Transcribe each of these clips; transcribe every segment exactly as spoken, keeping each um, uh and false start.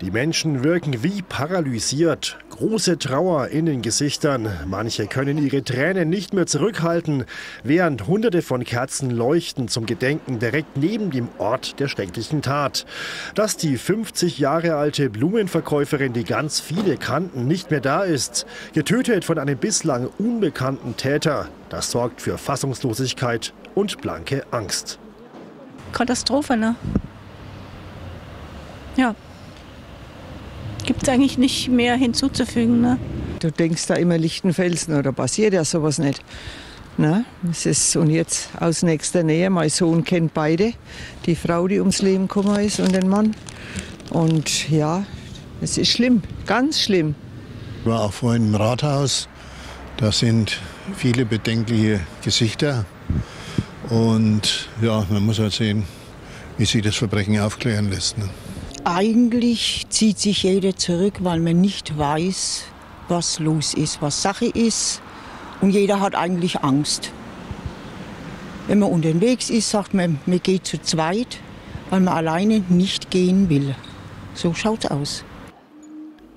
Die Menschen wirken wie paralysiert. Große Trauer in den Gesichtern. Manche können ihre Tränen nicht mehr zurückhalten, während Hunderte von Kerzen leuchten zum Gedenken direkt neben dem Ort der schrecklichen Tat. Dass die fünfzig Jahre alte Blumenverkäuferin, die ganz viele kannten, nicht mehr da ist, getötet von einem bislang unbekannten Täter, das sorgt für Fassungslosigkeit und blanke Angst. Katastrophe, ne? Ja. Gibt es eigentlich nicht mehr hinzuzufügen. Ne? Du denkst da immer Lichtenfelsen, oder passiert ja sowas nicht. Na, es ist, und jetzt aus nächster Nähe, mein Sohn kennt beide, die Frau, die ums Leben gekommen ist, und den Mann. Und ja, es ist schlimm, ganz schlimm. Ich war auch vorhin im Rathaus, da sind viele bedenkliche Gesichter. Und ja, man muss halt sehen, wie sich das Verbrechen aufklären lässt. Ne? Eigentlich zieht sich jeder zurück, weil man nicht weiß, was los ist, was Sache ist. Und jeder hat eigentlich Angst. Wenn man unterwegs ist, sagt man, man geht zu zweit, weil man alleine nicht gehen will. So schaut's aus.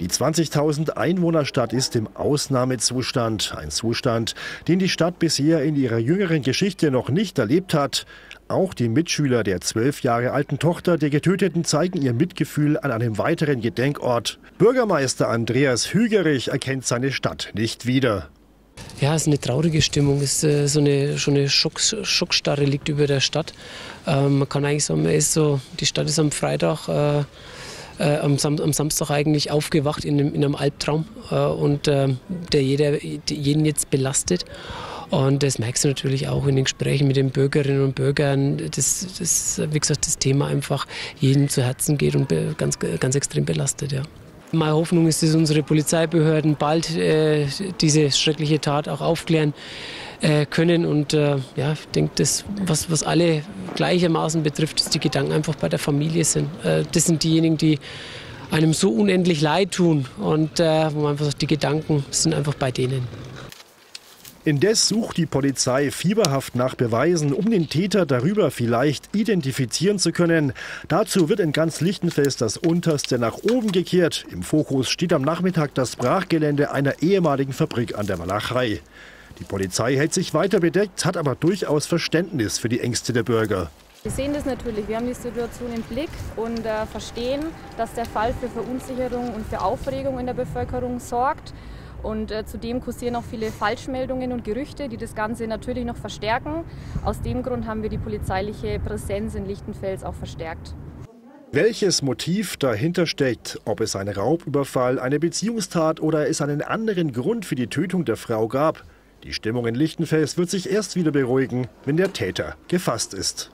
Die zwanzigtausend Einwohnerstadt ist im Ausnahmezustand. Ein Zustand, den die Stadt bisher in ihrer jüngeren Geschichte noch nicht erlebt hat. Auch die Mitschüler der zwölf Jahre alten Tochter der Getöteten zeigen ihr Mitgefühl an einem weiteren Gedenkort. Bürgermeister Andreas Hügerich erkennt seine Stadt nicht wieder. Ja, es ist eine traurige Stimmung, es ist so eine, schon eine Schock, Schockstarre liegt über der Stadt. Ähm, man kann eigentlich sagen, man ist so, die Stadt ist am Freitag, äh, Äh, am, Sam am Samstag eigentlich aufgewacht in einem, in einem Albtraum äh, und äh, der jeder, jeden jetzt belastet. Und das merkst du natürlich auch in den Gesprächen mit den Bürgerinnen und Bürgern, dass, dass wie gesagt, das Thema einfach jedem zu Herzen geht und ganz, ganz extrem belastet. Ja. Meine Hoffnung ist, dass unsere Polizeibehörden bald äh, diese schreckliche Tat auch aufklären äh, können. Und äh, ja, ich denke, das, was, was alle gleichermaßen betrifft, dass die Gedanken einfach bei der Familie sind. Äh, das sind diejenigen, die einem so unendlich leid tun. Und äh, wo man einfach sagt, die Gedanken sind einfach bei denen. Indes sucht die Polizei fieberhaft nach Beweisen, um den Täter darüber vielleicht identifizieren zu können. Dazu wird in ganz Lichtenfels das Unterste nach oben gekehrt. Im Fokus steht am Nachmittag das Brachgelände einer ehemaligen Fabrik an der Malachrei. Die Polizei hält sich weiter bedeckt, hat aber durchaus Verständnis für die Ängste der Bürger. Wir sehen das natürlich, wir haben die Situation im Blick und äh, verstehen, dass der Fall für Verunsicherung und für Aufregung in der Bevölkerung sorgt. Und äh, zudem kursieren auch viele Falschmeldungen und Gerüchte, die das Ganze natürlich noch verstärken. Aus dem Grund haben wir die polizeiliche Präsenz in Lichtenfels auch verstärkt. Welches Motiv dahinter steckt, ob es einen Raubüberfall, eine Beziehungstat oder es einen anderen Grund für die Tötung der Frau gab, die Stimmung in Lichtenfels wird sich erst wieder beruhigen, wenn der Täter gefasst ist.